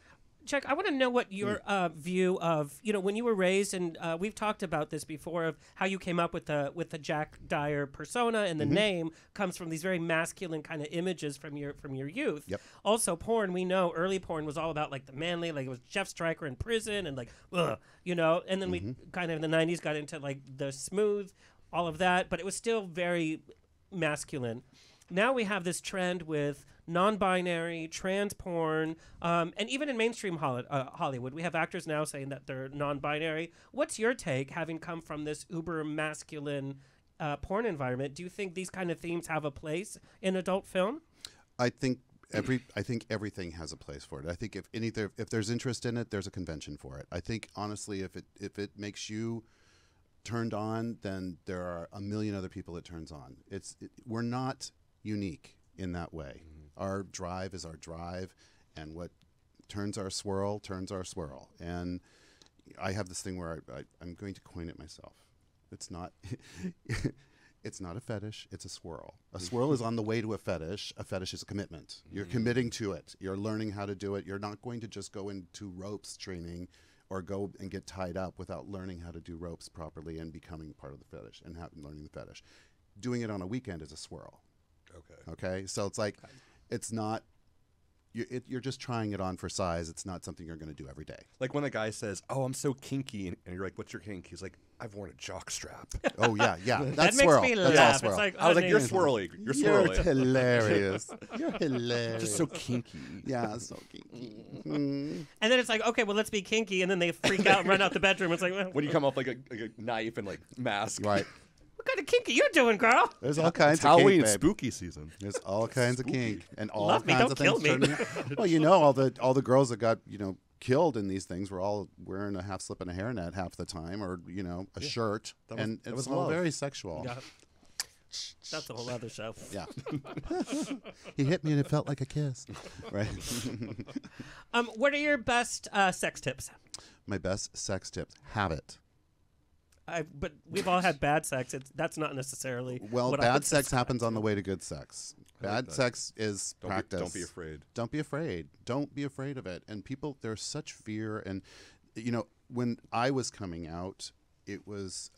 Jack, I want to know what your view of, you know, when you were raised, and we've talked about this before, of how you came up with the Jack Dyer persona, and the name comes from these very masculine kind of images from your youth. Yep. Also, porn, we know early porn was all about like the manly, like it was Jeff Stryker in prison, and like, ugh, you know, and then we kind of in the 90s got into like the smooth, all of that, but it was still very masculine. Now we have this trend with non-binary, trans porn, and even in mainstream Hollywood, we have actors now saying that they're non-binary. What's your take, having come from this uber-masculine porn environment? Do you think these kind of themes have a place in adult film? I think everything has a place for it. I think if there's interest in it, there's a convention for it. I think, honestly, if it makes you turned on, then there are a million other people it turns on. We're not unique in that way. Our drive is our drive, and what turns our swirl. And I have this thing where I'm going to coin it myself. It's not, it's not a fetish, it's a swirl. A swirl is on the way to a fetish. A fetish is a commitment. You're committing to it. You're learning how to do it. You're not going to just go into ropes training or go and get tied up without learning how to do ropes properly and becoming part of the fetish and learning the fetish. Doing it on a weekend is a swirl. Okay. Okay. So it's like, it's not, you're just trying it on for size. It's not something you're going to do every day. Like when a guy says, "Oh, I'm so kinky," and you're like, "What's your kink?" He's like, "I've worn a jock strap." Oh yeah, yeah. That's swirl. That makes me laugh. That's all swirl. Like, I was like, "You're swirly. You're swirly." You're hilarious. You're hilarious. Just so kinky. Yeah, so kinky. And then it's like, okay, well, let's be kinky, and then they freak out and run out the bedroom. It's like, well, when you come off like a knife and like mask, right? What kind of kinky you doing, girl? There's all kinds of Halloween kink, spooky season. There's all kinds of kink and all Love kinds me, don't of kill things. Me. Well, you know, all the girls that got, you know, killed in these things were all wearing a half slip and a hairnet half the time, or, you know, a shirt, and it was all very sexual. Yeah. That's a whole other show. Yeah. He hit me and it felt like a kiss. Right. What are your best sex tips? My best sex tips. Have it. But we've all had bad sex. That's not necessarily what bad sex happens on the way to good sex. Bad sex is practice. Don't be afraid. Don't be afraid. Don't be afraid of it. And people, there's such fear. And, you know, when I was coming out, it was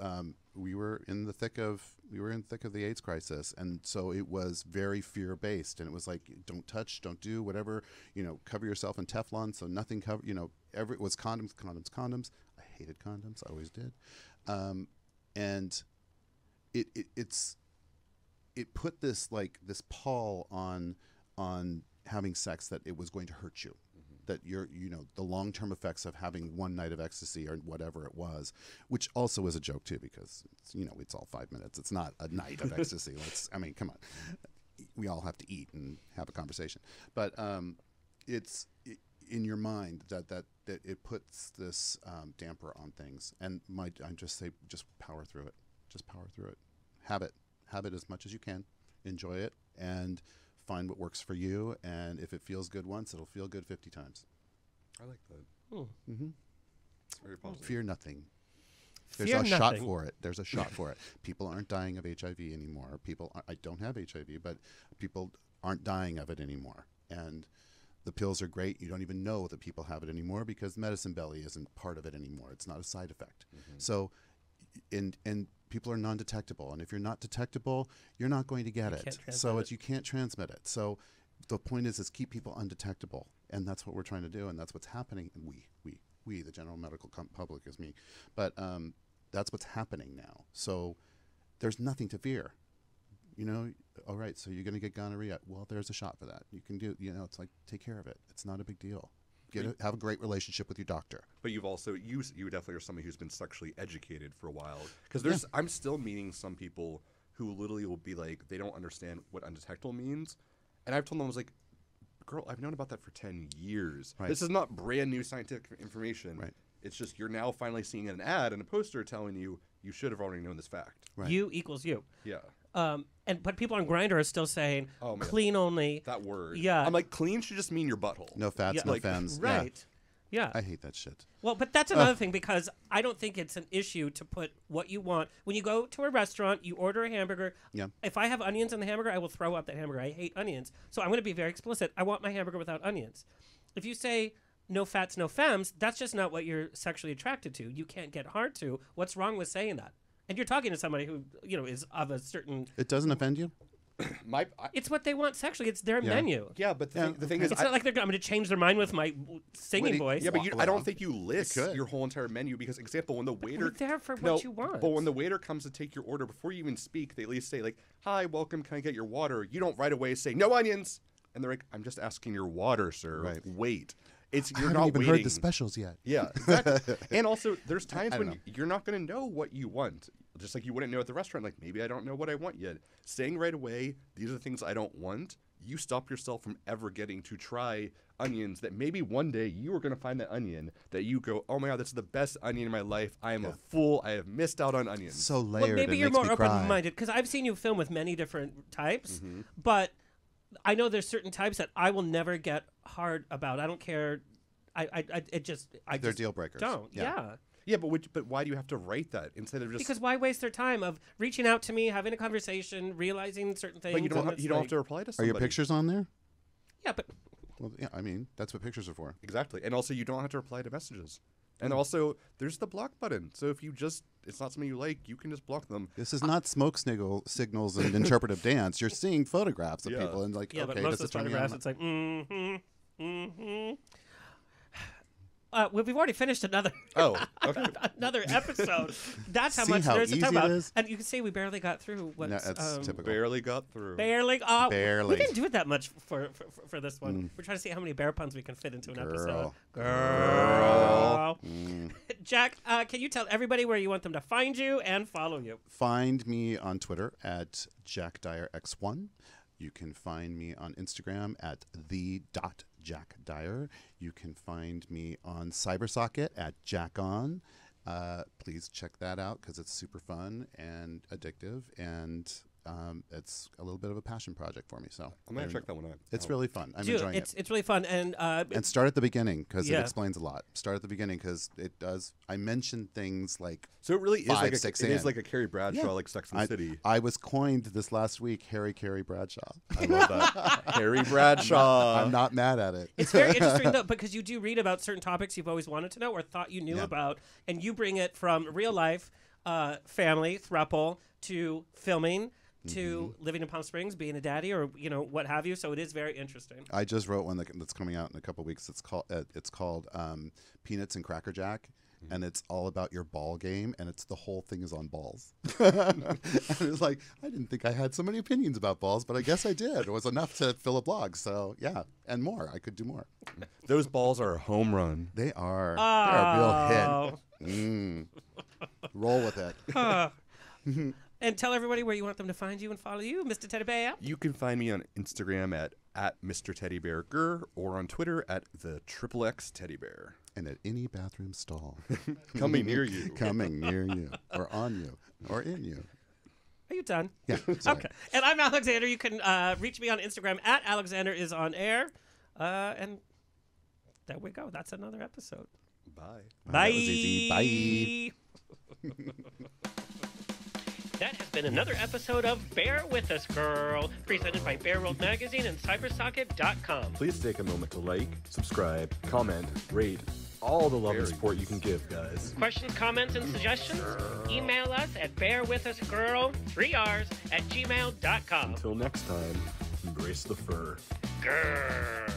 we were in the thick of the AIDS crisis, and so it was very fear based. And it was like, don't touch, don't do whatever, you know, cover yourself in Teflon so nothing cover. You know, it was condoms, condoms, condoms. I hated condoms. I always did. And it put this like this pall on having sex, that it was going to hurt you, that you're, you know, the long-term effects of having one night of ecstasy or whatever it was, which also is a joke too, because it's, you know, it's all 5 minutes. It's not a night of ecstasy. I mean, come on, we all have to eat and have a conversation, but in your mind that it puts this damper on things. And I just say, just power through it. Just power through it. Have it as much as you can. Enjoy it and find what works for you. And if it feels good once, it'll feel good 50 times. I like that. Ooh. Mm-hmm. It's very positive. Fear nothing. There's a shot for it. There's a shot for it. People aren't dying of HIV anymore. I don't have HIV, but people aren't dying of it anymore. And the pills are great. You don't even know that people have it anymore because medicine belly isn't part of it anymore. It's not a side effect. So, and people are non-detectable. And if you're not detectable, you're not going to get it. So you can't transmit it. So the point is keep people undetectable. And that's what we're trying to do. And that's what's happening. And we, the general medical public is me. But that's what's happening now. So there's nothing to fear. You know, all right, so you're going to get gonorrhea. Well, there's a shot for that. You can do, you know, it's like, take care of it. It's not a big deal. Have a great relationship with your doctor. But you've also, you definitely are somebody who's been sexually educated for a while. Because there's, yeah. I'm still meeting some people who literally will be like, they don't understand what undetectable means. And I've told them, I was like, girl, I've known about that for 10 years. Right. This is not brand new scientific information. Right. It's just you're now finally seeing an ad and a poster telling you, you should have already known this fact. Right. You equals you. Yeah. But people on Grindr are still saying, oh, clean only. That word. Yeah. I'm like, clean should just mean your butthole. No fats, yeah. No femmes. Right. Yeah. I hate that shit. Well, but that's another thing, because I don't think it's an issue to put what you want. When you go to a restaurant, you order a hamburger. Yeah. If I have onions in the hamburger, I will throw up that hamburger. I hate onions. So I'm going to be very explicit. I want my hamburger without onions. If you say no fats, no femmes, that's just not what you're sexually attracted to. You can't get hard to. What's wrong with saying that? And you're talking to somebody who, you know, is of a certain... It doesn't offend you? It's what they want sexually. It's their menu. Yeah, but the thing is... It's not like they're going to change their mind with my singing voice. Yeah, but I don't think you list your whole entire menu because, example, when the waiter... We're there for what you want. But when the waiter comes to take your order, before you even speak, they at least say, like, hi, welcome, can I get your water? You don't right away say, no onions! And they're like, I'm just asking your water, sir. Right. Wait. You're not even heard the specials yet. Yeah, exactly. And also, there's times when you're not going to know what you want. Just like you wouldn't know at the restaurant, like, maybe I don't know what I want yet. Saying right away, these are the things I don't want, you stop yourself from ever getting to try onions that maybe one day you are going to find that onion that you go, oh my God, that's the best onion in my life. I am a fool. I have missed out on onions. So layered. Well, maybe you're more open-minded, because I've seen you film with many different types, but... I know there's certain types that I will never get hard about. I don't care. They're deal breakers. Don't. Yeah. Yeah, but why do you have to write that instead of just? Because why waste their time of reaching out to me, having a conversation, realizing certain things? But you don't have to reply to somebody. Are your pictures on there? Yeah, but. Well, yeah, I mean that's what pictures are for. Exactly, and also you don't have to reply to messages. And also, there's the block button. So if it's not something you like, you can just block them. This is not smoke signals and interpretive dance. You're seeing photographs of people and like, okay, but most of the photographs, it's like, we've already finished another. Oh, okay. Another episode. That's how much there's to talk about. And you can see we barely got through. That's typical. Barely got through. Barely. We didn't do it that much for this one. We're trying to see how many bear puns we can fit into an episode. Girl. Jack, can you tell everybody where you want them to find you and follow you? Find me on Twitter at Jack Dyer X1. You can find me on Instagram at the.jackdyer. You can find me on CyberSocket at JackOn. Please check that out because it's super fun and addictive, and it's a little bit of a passion project for me. So I'm gonna check that one out. It's really fun. I'm enjoying it. It's really fun, and start at the beginning because it explains a lot. Start at the beginning because it does. I mentioned things like so. It really is like it is like a Carrie Bradshaw, like Sex and the City. I was coined this last week, Carrie Bradshaw. I love that. Carrie Bradshaw. I'm not mad at it. It's very interesting though, because you do read about certain topics you've always wanted to know or thought you knew about, and you bring it from real life, family, throuple, to filming. To living in Palm Springs, being a daddy, or you know what have you. So it is very interesting. I just wrote one that's coming out in a couple of weeks. It's called Peanuts and Cracker Jack, and it's all about your ball game, and it's the whole thing is on balls. And it's like I didn't think I had so many opinions about balls, but I guess I did. It was enough to fill a blog. So yeah, and more. I could do more. Those balls are a home run. They are. They're a real hit. Roll with it. And tell everybody where you want them to find you and follow you, Mr. Teddy Bear. You can find me on Instagram at Mr. Teddy Bear Gurr, or on Twitter at the XXX Teddy Bear. And at any bathroom stall. Coming near you. Coming near you. Or on you. Or in you. Are you done? Yeah. Okay. And I'm Alexander. You can reach me on Instagram at Alexander is on air. And there we go. That's another episode. Bye. Bye. That was easy. Bye. That has been another episode of Bear With Us, Girl, presented by Bear World Magazine and CyberSocket.com. Please take a moment to like, subscribe, comment, rate, all the love and support you can give, guys. Questions, comments, and suggestions? Email us at bearwithusgirl3rs@gmail.com. Until next time, embrace the fur. Girl.